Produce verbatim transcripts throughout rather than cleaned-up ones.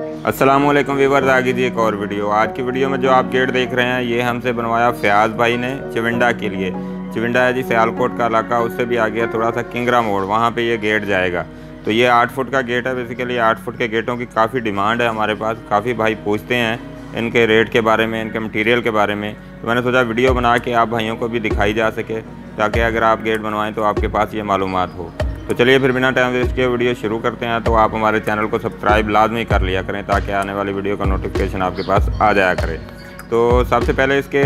अस्सलाम वालेकुम व्यूअर्स, आगे जी एक और वीडियो। आज की वीडियो में जो आप गेट देख रहे हैं ये हमसे बनवाया फयाज़ भाई ने चविंडा के लिए। चविंडा है जी सियालकोट का इलाका, उससे भी आ गया थोड़ा सा किंगरा मोड़, वहाँ पे ये गेट जाएगा। तो ये आठ फुट का गेट है। बेसिकली आठ फुट के गेटों की काफ़ी डिमांड है हमारे पास, काफ़ी भाई पूछते हैं इनके रेट के बारे में, इनके मटीरियल के बारे में। तो मैंने सोचा वीडियो बना के आप भाइयों को भी दिखाई जा सके, ताकि अगर आप गेट बनवाएँ तो आपके पास ये मालूमात हो। तो चलिए फिर बिना टाइम वेस्ट किए वीडियो शुरू करते हैं। तो आप हमारे चैनल को सब्सक्राइब लाजमी कर लिया करें, ताकि आने वाली वीडियो का नोटिफिकेशन आपके पास आ जाया करे। तो सबसे पहले इसके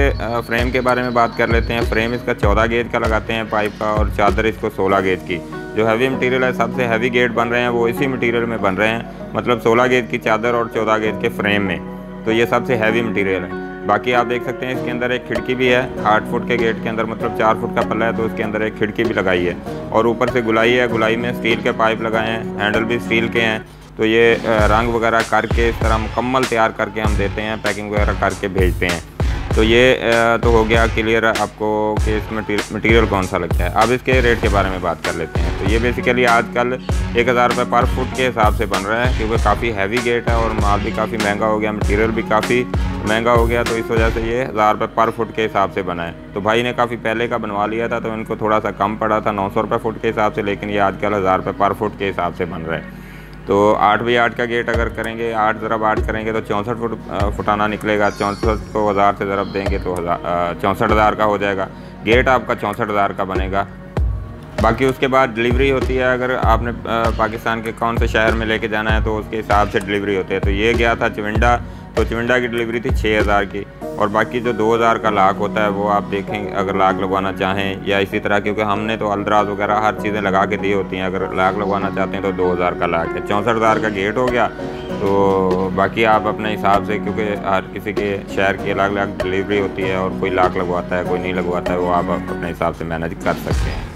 फ्रेम के बारे में बात कर लेते हैं। फ्रेम इसका चौदह गेज का लगाते हैं पाइप का, और चादर इसको सोलह गेज की। जो हैवी मटीरियल है, सबसे हैवी गेट बन रहे हैं वो इसी मटीरियल में बन रहे हैं, मतलब सोलह गेज की चादर और चौदह गेज के फ्रेम में। तो ये सबसे हैवी मटीरियल है। बाकी आप देख सकते हैं इसके अंदर एक खिड़की भी है आठ फुट के गेट के अंदर, मतलब चार फुट का पल्ला है तो उसके अंदर एक खिड़की भी लगाई है। और ऊपर से गुलाई है, गुलाई में स्टील के पाइप लगाए हैं, हैंडल भी स्टील के हैं। तो ये रंग वगैरह करके इस तरह मुकम्मल तैयार करके हम देते हैं, पैकिंग वगैरह करके भेजते हैं। तो ये तो हो गया क्लियर आपको कि इस मटीरियल कौन सा लगता है। अब इसके रेट के बारे में बात कर लेते हैं। तो ये बेसिकली आजकल एक हज़ार रुपये पर फुट के हिसाब से बन रहा है, क्योंकि काफ़ी हैवी गेट है और माल भी काफ़ी महंगा हो गया, मटीरियल भी काफ़ी महंगा हो गया। तो इस वजह से ये हज़ार रुपये पर फुट के हिसाब से बना है। तो भाई ने काफ़ी पहले का बनवा लिया था, तो इनको थोड़ा सा कम पड़ा था नौ सौ रुपये फुट के हिसाब से, लेकिन ये आजकल हज़ार रुपये पर फुट के हिसाब से बन रहा है। तो आठ बाई आठ का गेट अगर करेंगे, आठ ज़रब आठ करेंगे तो चौंसठ फुट फुटाना निकलेगा। चौंसठ को हज़ार से ज़रब देंगे तो हज़ार चौंसठ हज़ार का हो जाएगा। गेट आपका चौंसठ हज़ार का बनेगा। बाकी उसके बाद डिलीवरी होती है, अगर आपने पाकिस्तान के कौन से शहर में लेके जाना है तो उसके हिसाब से डिलीवरी होती है। तो ये गया था चविंडा, तो चविंडा की डिलीवरी थी छः हज़ार की। और बाकी जो दो हज़ार का लाख होता है वो आप देखें, अगर लाख लगवाना चाहें या इसी तरह, क्योंकि हमने तो अलद्राज वगैरह हर चीज़ें लगा के दी होती हैं। अगर लाख लगवाना चाहते हैं तो दो हज़ार का लाख है। चौंसठ हज़ार का गेट हो गया। तो बाकी आप अपने हिसाब से, क्योंकि हर किसी के शहर की अलग अलग डिलीवरी होती है और कोई लाख लगवाता है कोई नहीं लगवाता है, वो आप अपने हिसाब से मैनेज कर सकते हैं।